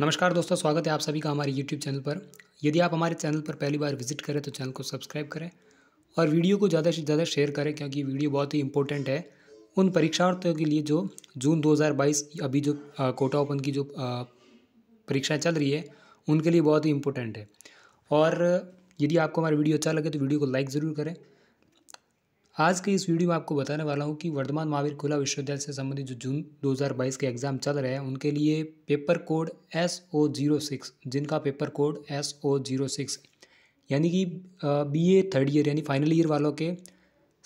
नमस्कार दोस्तों, स्वागत है आप सभी का हमारे YouTube चैनल पर। यदि आप हमारे चैनल पर पहली बार विजिट करें तो चैनल को सब्सक्राइब करें और वीडियो को ज़्यादा से ज़्यादा शेयर करें, क्योंकि वीडियो बहुत ही इंपॉर्टेंट है उन परीक्षार्थियों के लिए जो जून 2022 अभी जो कोटा ओपन की जो परीक्षाएँ चल रही है उनके लिए बहुत ही इंपॉर्टेंट है। और यदि आपको हमारा वीडियो अच्छा लगे तो वीडियो को लाइक ज़रूर करें। आज के इस वीडियो में आपको बताने वाला हूं कि वर्धमान महावीर खुला विश्वविद्यालय से संबंधित जो जून 2022 के एग्ज़ाम चल रहे हैं उनके लिए पेपर कोड SO-06, जिनका पेपर कोड SO-06 यानी कि BA थर्ड ईयर यानी फाइनल ईयर वालों के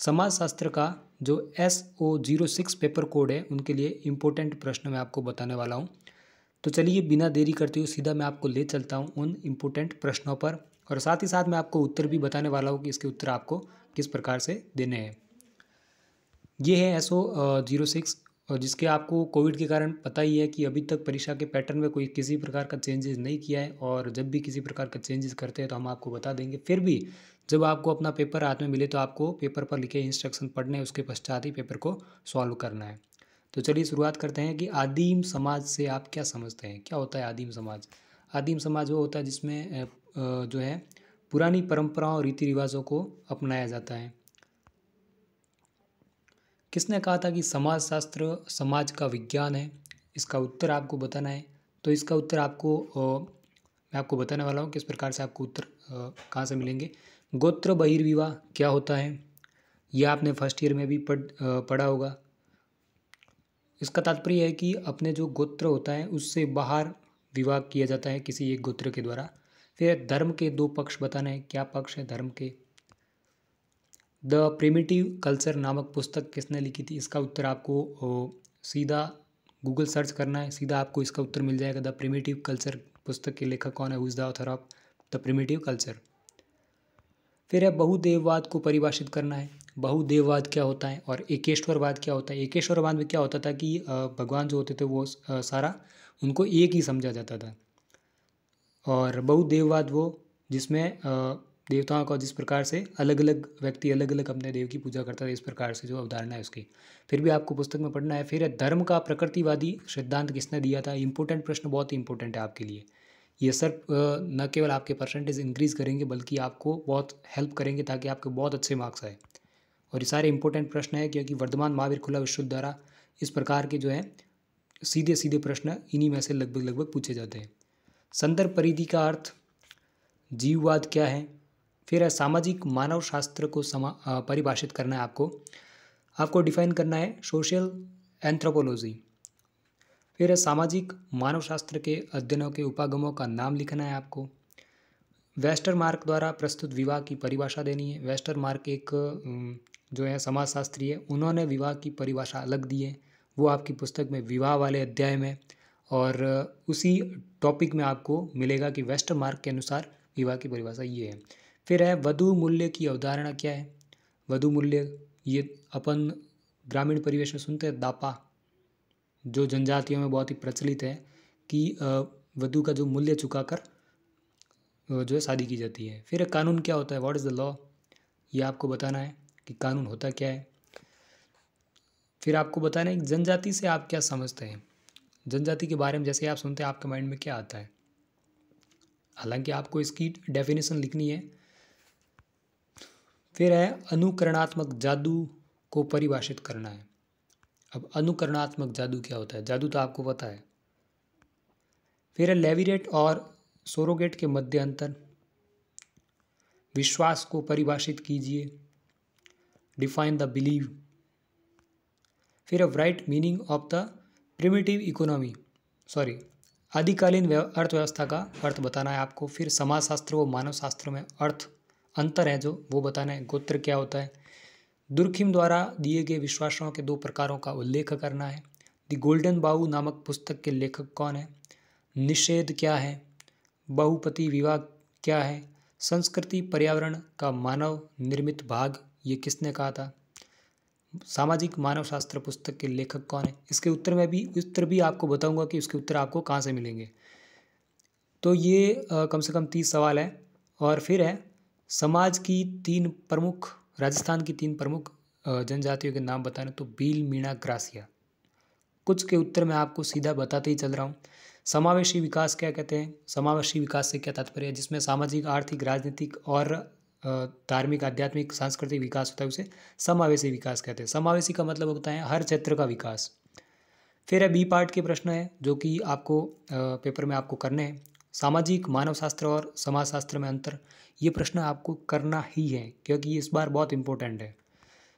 समाजशास्त्र का जो SO-06 पेपर कोड है उनके लिए इम्पोर्टेंट प्रश्न मैं आपको बताने वाला हूँ। तो चलिए बिना देरी करते हुए सीधा मैं आपको ले चलता हूँ उन इम्पोर्टेंट प्रश्नों पर, और साथ ही साथ मैं आपको उत्तर भी बताने वाला हूँ कि इसके उत्तर आपको किस प्रकार से देने हैं। ये है SO-06, और जिसके आपको कोविड के कारण पता ही है कि अभी तक परीक्षा के पैटर्न में कोई किसी प्रकार का चेंजेस नहीं किया है, और जब भी किसी प्रकार का चेंजेस करते हैं तो हम आपको बता देंगे। फिर भी जब आपको अपना पेपर हाथ में मिले तो आपको पेपर पर लिखे इंस्ट्रक्शन पढ़ने, उसके पश्चात ही पेपर को सॉल्व करना है। तो चलिए शुरुआत करते हैं कि आदिम समाज से आप क्या समझते हैं, क्या होता है आदिम समाज। आदिम समाज वो होता है जिसमें जो है पुरानी परंपराओं और रीति रिवाजों को अपनाया जाता है। किसने कहा था कि समाजशास्त्र समाज का विज्ञान है, इसका उत्तर आपको बताना है। तो इसका उत्तर आपको मैं आपको बताने वाला हूँ किस प्रकार से आपको उत्तर कहाँ से मिलेंगे। गोत्र बहिर्विवाह क्या होता है, यह आपने फर्स्ट ईयर में भी पढ़ा होगा। इसका तात्पर्य है कि अपने जो गोत्र होता है उससे बाहर विवाह किया जाता है किसी एक गोत्र के द्वारा। फिर धर्म के दो पक्ष बताना है, क्या पक्ष है धर्म के। द प्रिमिटिव कल्चर नामक पुस्तक किसने लिखी थी, इसका उत्तर आपको सीधा गूगल सर्च करना है, सीधा आपको इसका उत्तर मिल जाएगा। द प्रिमिटिव कल्चर पुस्तक के लेखक कौन है, who is the author of the primitive culture. फिर है बहुदेववाद को परिभाषित करना है, बहुदेववाद क्या होता है और एकेश्वरवाद क्या होता है। एकेश्वरवाद में क्या होता था कि भगवान जो होते थे वो सारा उनको एक ही समझा जाता था, और बहुदेववाद वो जिसमें देवताओं का जिस प्रकार से अलग अलग व्यक्ति अलग अलग अपने देव की पूजा करता था, इस प्रकार से जो अवधारणा है उसकी फिर भी आपको पुस्तक में पढ़ना है। फिर धर्म का प्रकृतिवादी सिद्धांत किसने दिया था, इंपॉर्टेंट प्रश्न, बहुत ही इंपॉर्टेंट है आपके लिए। ये सर न केवल आपके परसेंटेज इंक्रीज़ करेंगे बल्कि आपको बहुत हेल्प करेंगे ताकि आपके बहुत अच्छे मार्क्स आए। और ये सारे इंपॉर्टेंट प्रश्न है, क्योंकि वर्धमान महावीर खुला विश्वविद्यालय इस प्रकार के जो है सीधे सीधे प्रश्न इन्हीं में से लगभग पूछे जाते हैं। संदर्भ परिधि का अर्थ, जीववाद क्या है। फिर है सामाजिक मानव शास्त्र को परिभाषित करना है, आपको डिफाइन करना है सोशल एंथ्रोपोलॉजी। फिर है सामाजिक मानव शास्त्र के अध्ययनों के उपागमों का नाम लिखना है आपको। वेस्टरमार्क द्वारा प्रस्तुत विवाह की परिभाषा देनी है। वेस्टरमार्क एक जो है समाजशास्त्री है, उन्होंने विवाह की परिभाषा अलग दी है, वो आपकी पुस्तक में विवाह वाले अध्याय में और उसी टॉपिक में आपको मिलेगा कि वेस्टरमार्क के अनुसार विवाह की परिभाषा ये है। फिर है वधु मूल्य की अवधारणा क्या है। वधु मूल्य ये अपन ग्रामीण परिवेश में सुनते हैं, दापा, जो जनजातियों में बहुत ही प्रचलित है कि वधु का जो मूल्य चुकाकर जो है शादी की जाती है। फिर कानून क्या होता है, व्हाट इज़ द लॉ, ये आपको बताना है कि कानून होता क्या है। फिर आपको बताना है कि जनजाति से आप क्या समझते हैं। जनजाति के बारे में जैसे आप सुनते हैं आपके माइंड में क्या आता है, हालांकि आपको इसकी डेफिनेशन लिखनी है। फिर है अनुकरणात्मक जादू को परिभाषित करना है। अब अनुकरणात्मक जादू क्या होता है, जादू तो आपको पता है। फिर है लेविरेट और सोरोगेट के मध्य अंतर, विश्वास को परिभाषित कीजिए, डिफाइन द बिलीव। फिर अब write meaning of the primitive economy, sorry आदिकालीन अर्थव्यवस्था का अर्थ बताना है आपको। फिर समाजशास्त्र व मानव शास्त्र में अर्थ अंतर है जो वो बताना है। गोत्र क्या होता है। दुर्खिम द्वारा दिए गए विश्वासों के दो प्रकारों का उल्लेख करना है। द गोल्डन बाऊ नामक पुस्तक के लेखक कौन है। निषेध क्या है। बहुपति विवाह क्या है। संस्कृति पर्यावरण का मानव निर्मित भाग, ये किसने कहा था। सामाजिक मानव शास्त्र पुस्तक के लेखक कौन है। इसके उत्तर में भी आपको बताऊंगा कि इसके उत्तर आपको कहाँ से मिलेंगे। तो ये कम से कम 30 सवाल है। और फिर है समाज की तीन प्रमुख, राजस्थान की तीन प्रमुख जनजातियों के नाम बताने, तो भील, मीणा, ग्रासिया। कुछ के उत्तर मैं आपको सीधा बताते ही चल रहा हूँ। समावेशी विकास क्या कहते हैं, समावेशी विकास से क्या तात्पर्य है, जिसमें सामाजिक, आर्थिक, राजनीतिक और धार्मिक, आध्यात्मिक, सांस्कृतिक विकास होता है उसे समावेशी विकास कहते हैं। समावेशी का मतलब होता है हर क्षेत्र का विकास। फिर है बी पार्ट के प्रश्न है जो कि आपको पेपर में आपको करने हैं। सामाजिक, मानवशास्त्र और समाजशास्त्र में अंतर, ये प्रश्न आपको करना ही है क्योंकि ये इस बार बहुत इंपॉर्टेंट है।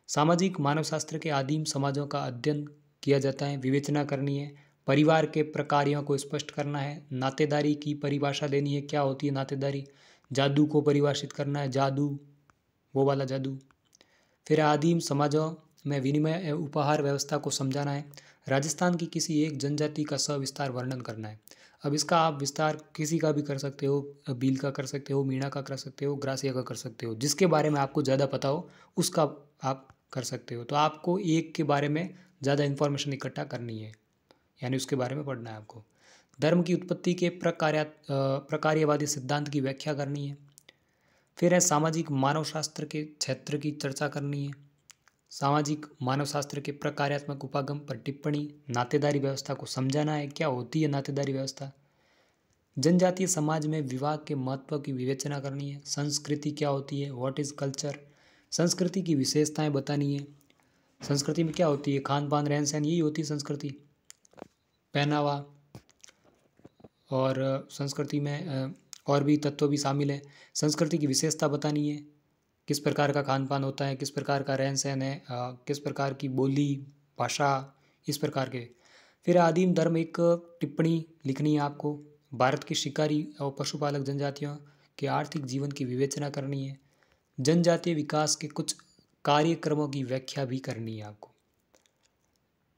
सामाजिक, मानवशास्त्र के आदिम समाजों का अध्ययन किया जाता है, विवेचना करनी है, परिवार के प्रकार्यों को स्पष्ट करना है, नातेदारी की परिभाषा देनी है, क्या होती है नातेदारी, जादू को परिभाषित करना है, जादू वो वाला जादू। फिर आदिम समाजों में विनिमय एवं उपहार व्यवस्था को समझाना है। राजस्थान की किसी एक जनजाति का सविस्तार वर्णन करना है। अब इसका आप विस्तार किसी का भी कर सकते हो, भील का कर सकते हो, मीणा का कर सकते हो, ग्रासिया का कर सकते हो, जिसके बारे में आपको ज़्यादा पता हो उसका आप कर सकते हो। तो आपको एक के बारे में ज़्यादा इन्फॉर्मेशन इकट्ठा करनी है, यानी उसके बारे में पढ़ना है आपको। धर्म की उत्पत्ति के प्रकार्यवादी सिद्धांत की व्याख्या करनी है। फिर है सामाजिक मानवशास्त्र के क्षेत्र की चर्चा करनी है, सामाजिक मानवशास्त्र के प्रकार्यात्मक उपागम पर टिप्पणी, नातेदारी व्यवस्था को समझाना है, क्या होती है नातेदारी व्यवस्था, जनजातीय समाज में विवाह के महत्व की विवेचना करनी है, संस्कृति क्या होती है, व्हाट इज़ कल्चर, संस्कृति की विशेषताएं बतानी है, संस्कृति में क्या होती है, खान पान, रहन सहन, यही होती है संस्कृति, पहनावा और संस्कृति में और भी तत्व भी शामिल है। संस्कृति की विशेषता बतानी है, किस प्रकार का खान पान होता है, किस प्रकार का रहन सहन है, किस प्रकार की बोली भाषा, इस प्रकार के। फिर आदिम धर्म एक टिप्पणी लिखनी है आपको, भारत की शिकारी और पशुपालक जनजातियों के आर्थिक जीवन की विवेचना करनी है, जनजातीय विकास के कुछ कार्यक्रमों की व्याख्या भी करनी है आपको।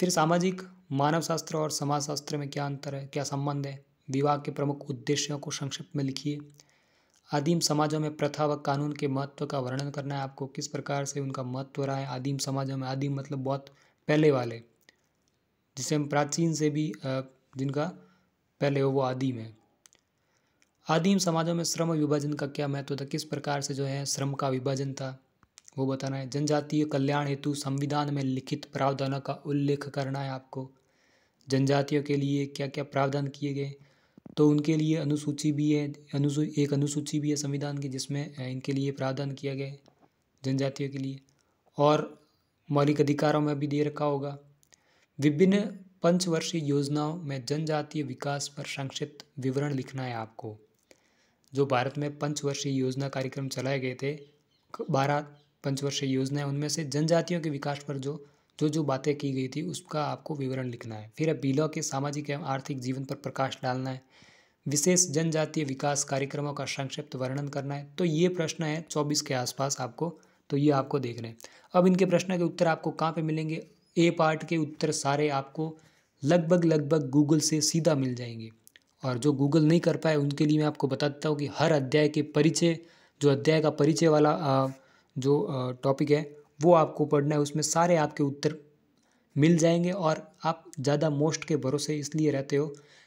फिर सामाजिक मानवशास्त्र और समाजशास्त्र में क्या अंतर है, क्या संबंध है, विवाह के प्रमुख उद्देश्यों को संक्षिप्त में लिखिए। आदिम समाजों में प्रथा व कानून के महत्व का वर्णन करना है आपको, किस प्रकार से उनका महत्व रहा है आदिम समाजों में, आदिम मतलब बहुत पहले वाले, जिसे हम प्राचीन से भी जिनका पहले हो वो आदिम है। आदिम समाजों में श्रम विभाजन का क्या महत्व था, किस प्रकार से जो है श्रम का विभाजन था वो बताना है। जनजातीय कल्याण हेतु संविधान में लिखित प्रावधानों का उल्लेख करना है आपको, जनजातियों के लिए क्या क्या प्रावधान किए गए, तो उनके लिए अनुसूची भी है, एक अनुसूची भी है संविधान की जिसमें इनके लिए प्रावधान किया गया है जनजातियों के लिए, और मौलिक अधिकारों में भी दे रखा होगा। विभिन्न पंचवर्षीय योजनाओं में जनजातीय विकास पर संक्षिप्त विवरण लिखना है आपको। जो भारत में पंचवर्षीय योजना कार्यक्रम चलाए गए थे, 12 पंचवर्षीय योजनाएं, उनमें से जनजातियों के विकास पर जो जो जो बातें की गई थी उसका आपको विवरण लिखना है। फिर भीलों के सामाजिक एवं आर्थिक जीवन पर प्रकाश डालना है, विशेष जनजातीय विकास कार्यक्रमों का संक्षिप्त वर्णन करना है। तो ये प्रश्न है 24 के आसपास आपको, तो ये आपको देख रहे हैं। अब इनके प्रश्न के उत्तर आपको कहाँ पे मिलेंगे, ए पार्ट के उत्तर सारे आपको लगभग गूगल से सीधा मिल जाएंगे, और जो गूगल नहीं कर पाए उनके लिए मैं आपको बता देता हूँ कि हर अध्याय के परिचय, जो अध्याय का परिचय वाला जो टॉपिक है वो आपको पढ़ना है, उसमें सारे आपके उत्तर मिल जाएंगे। और आप ज़्यादा मोस्ट के भरोसे इसलिए रहते हो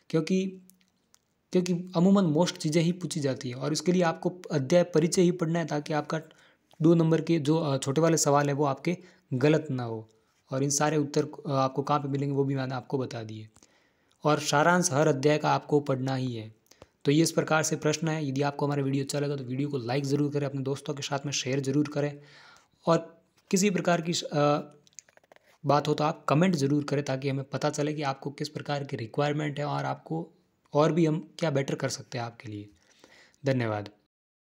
क्योंकि अमूमन मोस्ट चीज़ें ही पूछी जाती है, और इसके लिए आपको अध्याय परिचय ही पढ़ना है ताकि आपका 2 नंबर के जो छोटे वाले सवाल है वो आपके गलत ना हो। और इन सारे उत्तर आपको कहाँ पे मिलेंगे वो भी मैंने आपको बता दिए, और सारांश हर अध्याय का आपको पढ़ना ही है। तो ये इस प्रकार से प्रश्न है। यदि आपको हमारा वीडियो अच्छा लगा तो वीडियो को लाइक ज़रूर करें, अपने दोस्तों के साथ में शेयर ज़रूर करें, और किसी प्रकार की बात हो तो आप कमेंट ज़रूर करें ताकि हमें पता चले कि आपको किस प्रकार की रिक्वायरमेंट है और आपको और भी हम क्या बेटर कर सकते हैं आपके लिए। धन्यवाद।